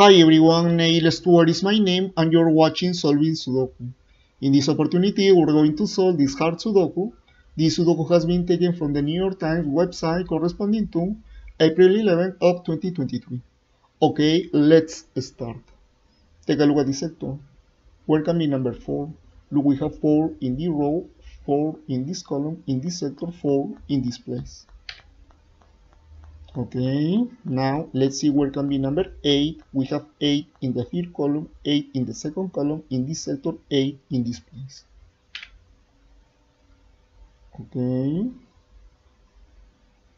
Hi everyone, Neil Stuar is my name and you're watching Solving Sudoku. In this opportunity, we're going to solve this hard Sudoku. This Sudoku has been taken from the New York Times website corresponding to April 11 of 2023. Okay, let's start. Take a look at this sector. Where can be number 4? Look, we have 4 in the row, 4 in this column, in this sector, 4 in this place. Okay, now let's see where can be number 8. We have 8 in the third column, 8 in the second column, in this sector, 8 in this place. Okay,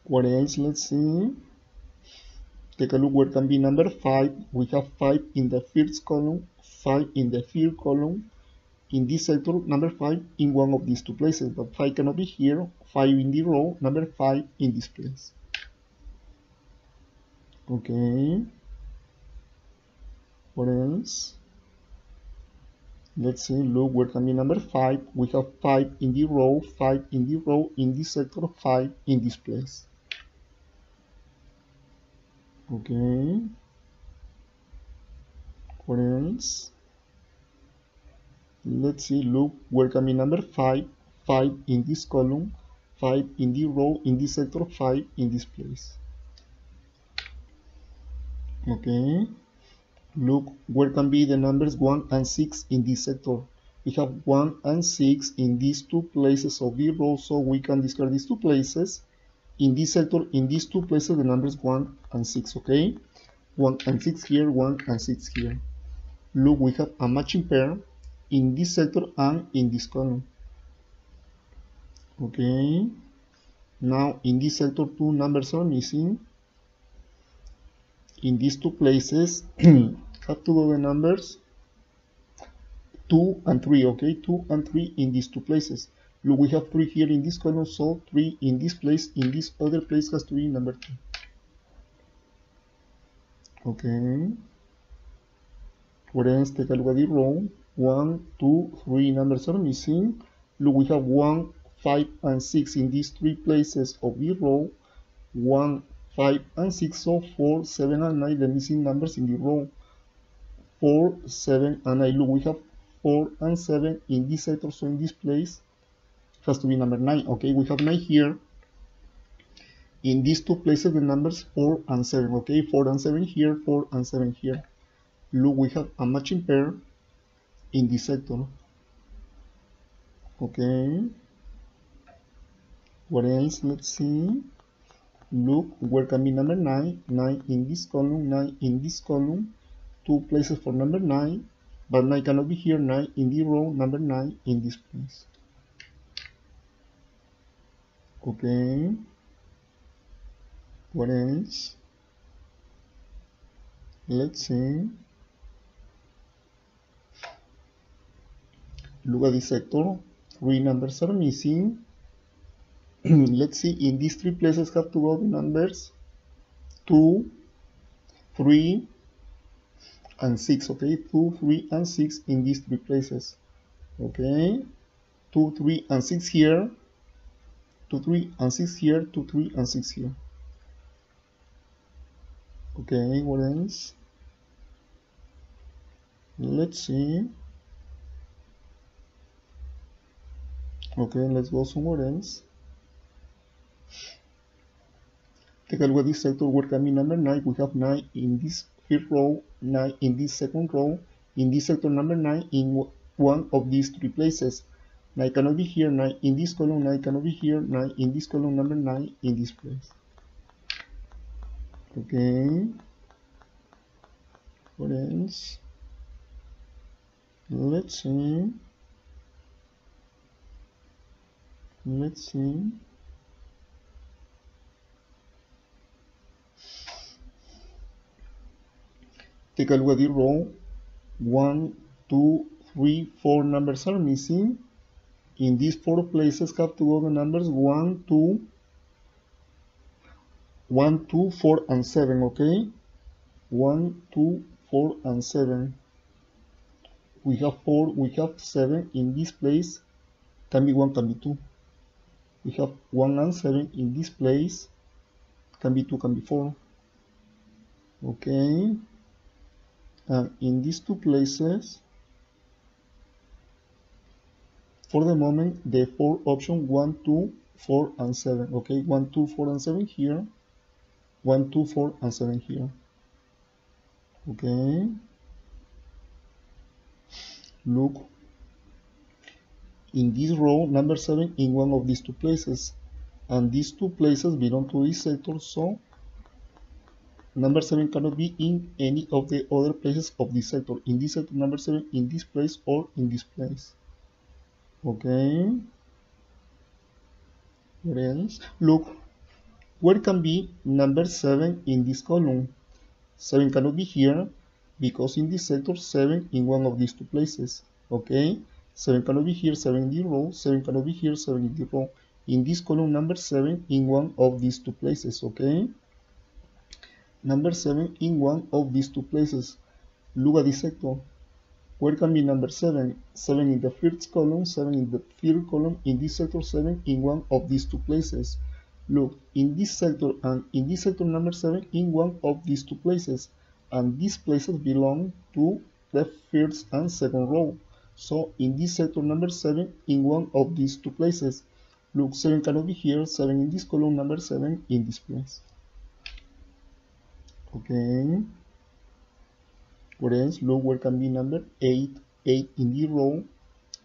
what else? Let's see. Take a look where can be number 5. We have 5 in the first column, 5 in the third column, in this sector, number 5 in one of these two places, but 5 cannot be here, 5 in the row, number 5 in this place. Okay, what else? Let's see, look, where can be number 5? We have 5 in the row, 5 in the row, in this sector, 5 in this place. Okay, what else? Let's see, look, where can be number 5? 5 in this column, 5 in the row, in this sector, 5 in this place. Okay, look, where can be the numbers 1 and 6 in this sector? We have 1 and 6 in these two places of the row, so we can discard these two places. In this sector, in these two places, the numbers 1 and 6, okay? 1 and 6 here, 1 and 6 here. Look, we have a matching pair in this sector and in this column. Okay, now in this sector, 2 numbers are missing. In these two places have to go the numbers 2 and 3, okay, 2 and 3 in these two places. Look, we have 3 here in this column, so 3 in this place, in this other place has to be number 2. Okay, what else? Take a look at the row. 1, 2, 3 numbers are missing. Look, we have 1, 5 and 6 in these three places of the row, 1, 5 and 6, so 4, 7 and 9, the missing numbers in the row, 4, 7 and 9. Look, we have 4 and 7 in this sector, so in this place has to be number 9, okay? We have 9 here. In these two places, the numbers 4 and 7, okay? 4 and 7 here, 4 and 7 here. Look, we have a matching pair in this sector. Okay, what else? Let's see. Look, where can be number 9? 9 in this column, 9 in this column, two places for number 9, but 9 cannot be here, 9 in the row, number 9 in this place. Okay, what else? Let's see. Look at this sector, 3 numbers are missing. Let's see, in these three places have to go the numbers 2, 3, and 6, okay? 2, 3, and 6 in these three places, okay? 2, 3, and 6 here, 2, 3, and 6 here, 2, 3, and 6 here. Okay, what else? Let's see. Okay, let's go somewhere else. Take a look at this sector, where can be number 9? We have 9 in this first row, 9 in this second row, in this sector number 9 in one of these three places. 9 cannot be here, 9 in this column, 9 cannot be here, 9 in this column, number 9 in this place. Okay, what else? Let's see. Let's see. Take a look at the row. 1, 2, 3, 4 numbers are missing. In these 4 places have to go the numbers 1, 2, 4 and 7, okay? 1, 2, 4 and 7. We have 4, we have 7 in this place. Can be 1, can be 2. We have 1 and 7 in this place. Can be 2, can be 4. Okay. And in these two places, for the moment, the four option 1, 2, 4, and 7. Okay, 1, 2, 4, and 7 here. 1, 2, 4, and 7 here. Okay. Look in this row number 7 in one of these two places, and these two places belong to this sector, so number 7 cannot be in any of the other places of this sector. In this sector, number 7 in this place or in this place. Okay, what else? Look, where can be number 7 in this column? 7 cannot be here, because in this sector, 7 in one of these two places. Okay, 7 cannot be here, 7 in the row, 7 cannot be here, 7 in the row. In this column, number 7 in one of these two places. Okay, number 7 in one of these two places. Look at this sector. Where can be number 7? 7 in the first column, 7 in the third column. In this sector, 7 in one of these two places. Look, in this sector and in this sector, number 7 in one of these two places. And these places belong to the first and second row. So in this sector, number 7 in one of these two places. Look, 7 cannot be here, 7 in this column, number 7 in this place. Okay. What else? Look, where can be number 8? 8 in the row,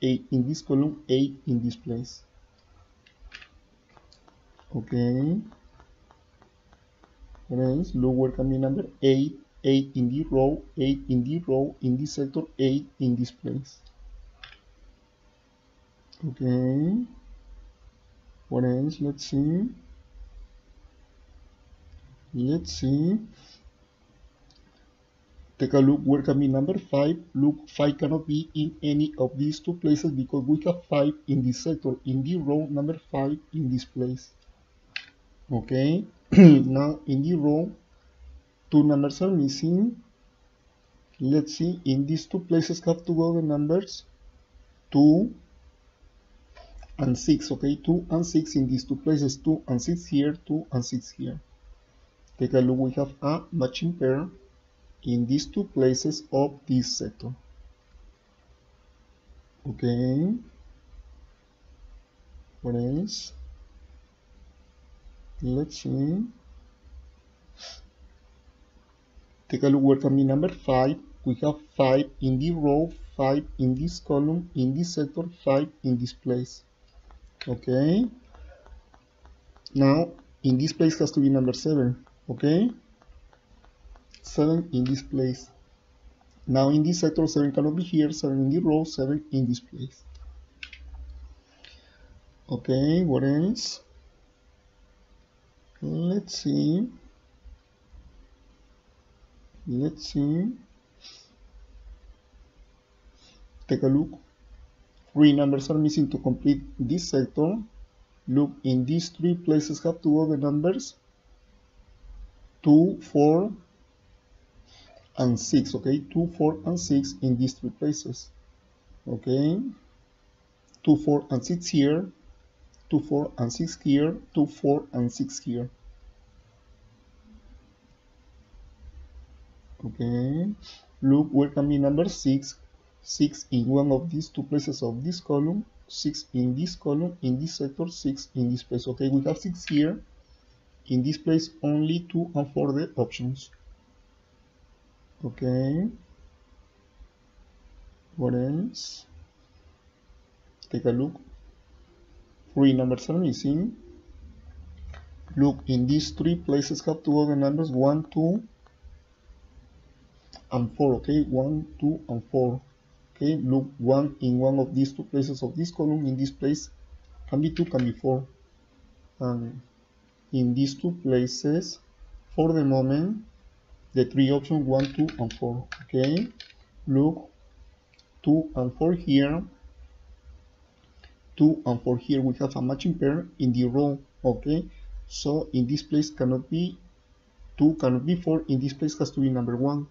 8 in this column, 8 in this place. Okay. What else? Look, where can be number 8? 8 in the row, 8 in the row, in this sector, 8 in this place. Okay. What else? Let's see. Take a look where can be number 5. Look, 5 cannot be in any of these two places because we have 5 in this sector, in the row number 5 in this place. Okay. Now in the row, 2 numbers are missing. Let's see, in these two places have to go the numbers 2 and 6. Okay, 2 and 6 in these two places, 2 and 6 here, 2 and 6 here. Take a look, we have a matching pair in these two places of this sector. Okay, what else? Let's see. Take a look where can be number 5. We have 5 in the row, 5 in this column, in this sector, 5 in this place. Okay, now in this place has to be number 7. Okay, 7 in this place. Now in this sector, 7 cannot be here, 7 in the row, 7 in this place. Okay, what else? Let's see. Take a look. 3 numbers are missing to complete this sector. Look, in these 3 places have to go the numbers 2, 4, and 6. Okay, 2, 4, and 6 in these 3 places. Okay, 2, 4, and 6 here, 2, 4, and 6 here, 2, 4, and 6 here. Okay, look, where can be number 6? 6 in one of these two places of this column, 6 in this column, in this sector, 6 in this place. Okay, we have 6 here. In this place, only 2 and 4 the options. Okay, what else? Take a look. 3 numbers are missing. Look, in these 3 places have to go the numbers 1, 2, and 4. Okay, 1, 2, and 4. Okay, look, 1 in one of these two places of this column. In this place can be 2, can be 4, and in these two places for the moment the 3 options 1, 2, and 4. Okay, look, 2 and 4 here, 2 and 4 here. We have a matching pair in the row. Okay, so in this place cannot be 2, cannot be 4. In this place has to be number 1.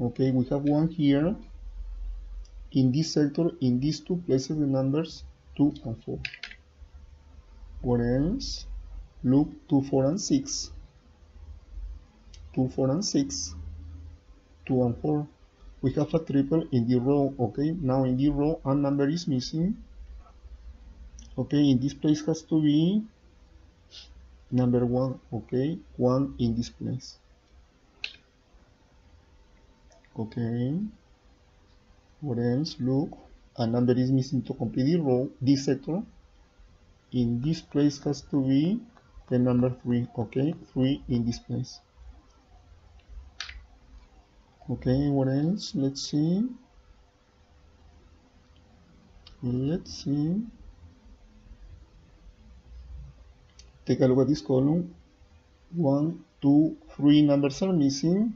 Okay, we have 1 here. In this sector, in these two places, the numbers 2 and 4. What else? Look, 2, 4, and 6. 2, 4, and 6. 2 and 4. we have a triple in the row. Okay, now in the row a number is missing. Okay, in this place has to be number 1. Okay, 1 in this place. Okay, what else? Look, a number is missing to complete the row, this sector. In this place has to be the number 3. Okay, 3 in this place. Okay, what else? Let's see. Let's see. Take a look at this column. 1, 2, 3 numbers are missing.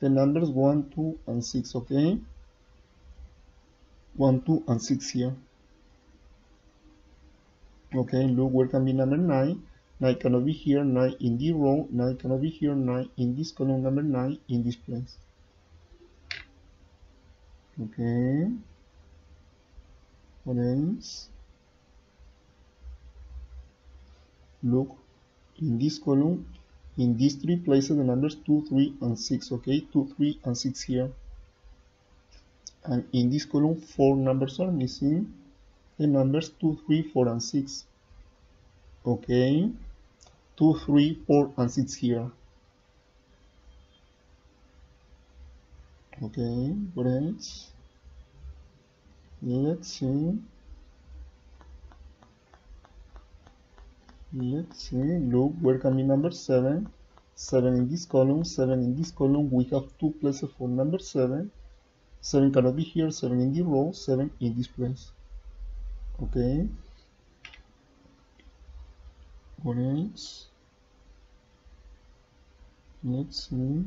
The numbers 1, 2, and 6. Okay, 1, 2, and 6 here. Okay, look, where can be number 9? 9 cannot be here. 9 in the row. 9 cannot be here. 9 in this column. Number 9 in this place. Okay, what else? Look, in this column, in these 3 places, the numbers 2, 3, and 6. Okay, 2, 3, and 6 here. And in this column, 4 numbers are missing. The numbers 2, 3, 4, and 6. Okay, 2, 3, 4, and 6 here. Okay, what else? Let's see. Let's see. Look, where can be number 7? 7 in this column. 7 in this column. We have 2 places for number 7. 7 cannot be here. 7 in the row. 7 in this place. Okay. What else? Let's see.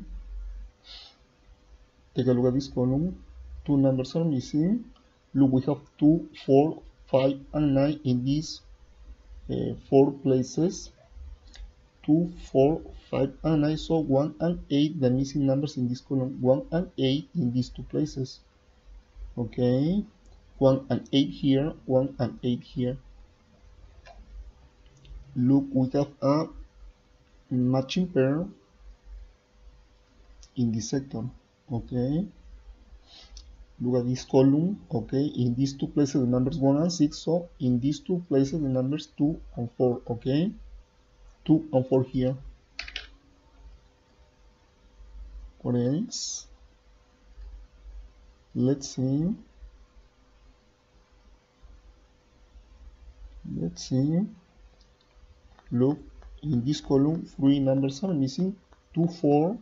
Take a look at this column. 2 numbers are missing. Look, we have 2, 4, 5, and 9 in this 4 places. 2, 4, 5, and 9. So 1 and 8, the missing numbers in this column. 1 and 8 in these 2 places. Okay, 1 and 8 here. 1 and 8 here. Look, we have a matching pair in this sector. Okay, look at this column. Okay, in these 2 places the numbers 1 and 6. So in these 2 places the numbers 2 and 4. Okay, 2 and 4 here. What else? Let's see. Let's see. Look, in this column 3 numbers are missing. 2, 4.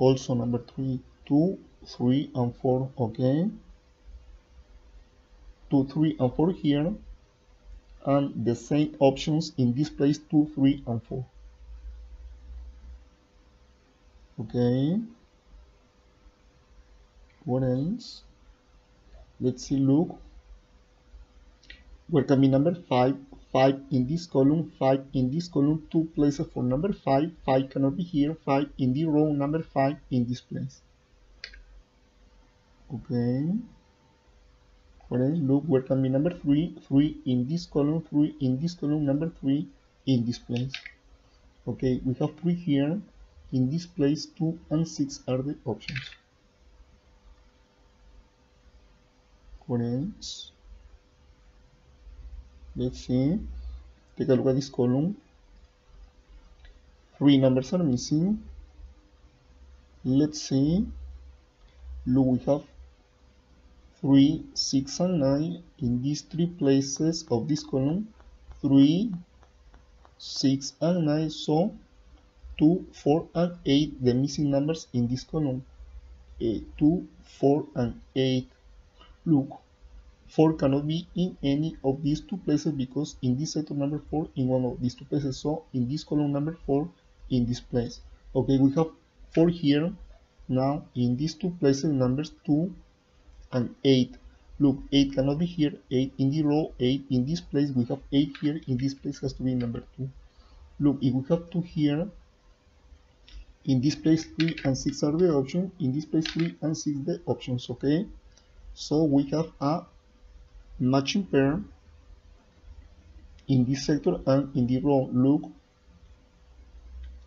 Also number 3. 2, 3, and 4. Okay, 2, 3, and 4 here, and the same options in this place. 2, 3, and 4. Okay, what else? Let's see. Look, where can be number 5? 5 in this column. 5 in this column. 2 places for number 5. 5 cannot be here. 5 in the row. Number 5 in this place. Okay, what else? Look, where can be number 3? 3 in this column. 3 in this column. Number 3 in this place. Okay, we have 3 here. In this place 2 and 6 are the options. What else? Let's see. Take a look at this column. 3 numbers are missing. Let's see. Look, we have 3, 6, and 9 in these 3 places of this column. 3, 6, and 9. So 2, 4, and 8, the missing numbers in this column. 2, 4, and 8. Look, 4 cannot be in any of these 2 places because in this sector number 4 in one of these 2 places. So in this column number 4 in this place. Okay, we have 4 here. Now in these 2 places numbers 2 and 8. Look, 8 cannot be here. 8 in the row. 8 in this place. We have 8 here. In this place has to be number 2. Look, if we have 2 here, in this place 3 and 6 are the options. In this place 3 and 6 the options. Okay, so we have a matching pair in this sector and in the row. Look,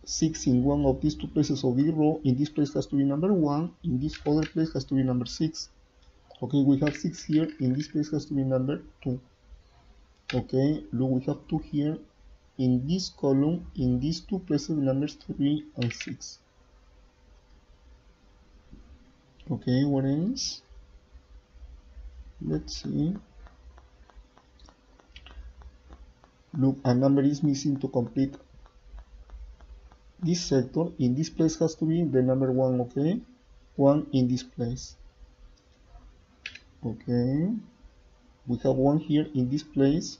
6 in one of these two places of the row. In this place has to be number 1, in this other place has to be number 6. Okay, we have 6 here, in this place has to be number 2. Okay, look, we have 2 here, in this column, in these two places numbers 3 and 6. Okay, what else? Let's see. Look, a number is missing to complete this sector. In this place has to be the number 1, okay? 1 in this place. Okay. We have 1 here in this place.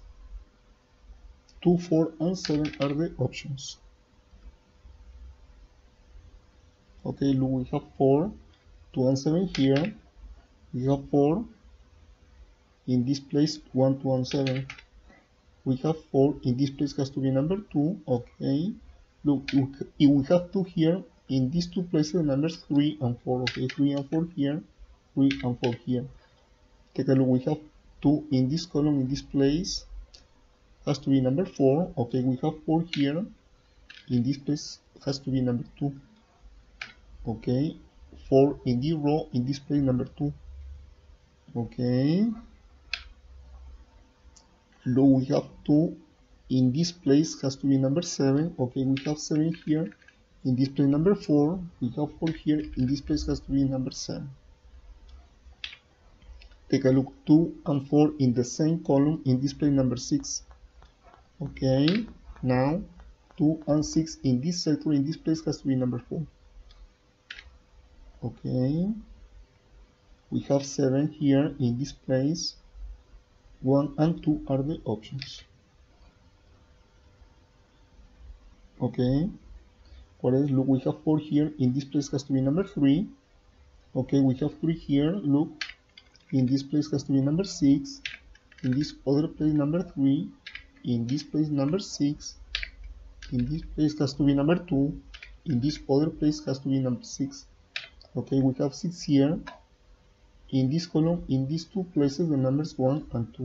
2, 4, and 7 are the options. Okay, look, we have 4, 2 and 7 here. We have 4. In this place, 1, 2, and 7. We have 4. In this place has to be number 2. Okay. Look, if we have 2 here, in these two places numbers 3 and 4, okay, 3 and 4 here, 3 and 4 here. Take a look, we have 2 in this column, in this place, has to be number 4, okay, we have 4 here, in this place has to be number 2, okay, 4 in this row, in this place number 2, okay. Look, we have 2. In this place has to be number 7, okay, we have 7 here, in this place number 4, we have 4 here, in this place has to be number 7. Take a look, 2 and 4 in the same column, in this place number 6. Okay, now 2 and 6 in this sector, in this place has to be number 4. Okay, we have 7 here, in this place, 1 and 2 are the options. Okay, what else? Look, we have 4 here, in this place has to be number 3. Okay, we have 3 here, look, in this place has to be number 6, in this other place number 3, in this place number 6, in this place has to be number 2, in this other place has to be number 6. Okay, we have 6 here, in this column, in these two places the numbers 1 and 2.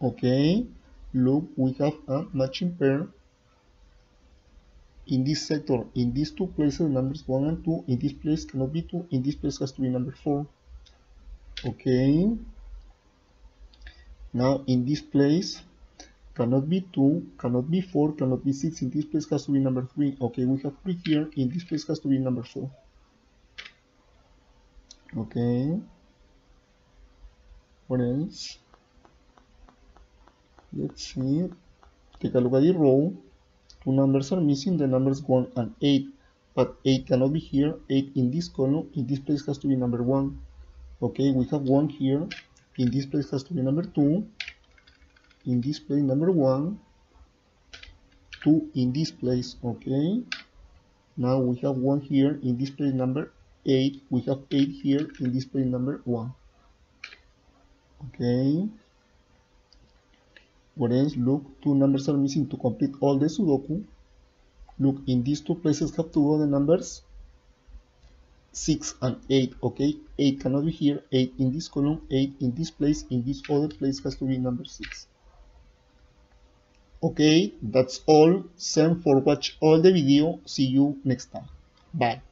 Okay, look, we have a matching pair. In this sector, in these two places, numbers 1 and 2, in this place cannot be 2, in this place has to be number 4. Okay. Now, in this place, cannot be 2, cannot be 4, cannot be 6, in this place has to be number 3. Okay, we have 3 here, in this place has to be number 4. Okay. What else? Let's see. Take a look at the row. Two numbers are missing, the numbers 1 and 8, but 8 cannot be here, 8 in this column, in this place has to be number 1. Okay, we have 1 here, in this place has to be number 2, in this place number 1, 2 in this place, okay. Now we have 1 here, in this place number 8, we have 8 here, in this place number 1. Okay. What else? Look, 2 numbers are missing to complete all the Sudoku. Look, in these two places have to go the numbers 6 and 8, okay? 8 cannot be here, 8 in this column, 8 in this place, in this other place has to be number 6. Okay, that's all. Thanks for watching all the video. See you next time. Bye.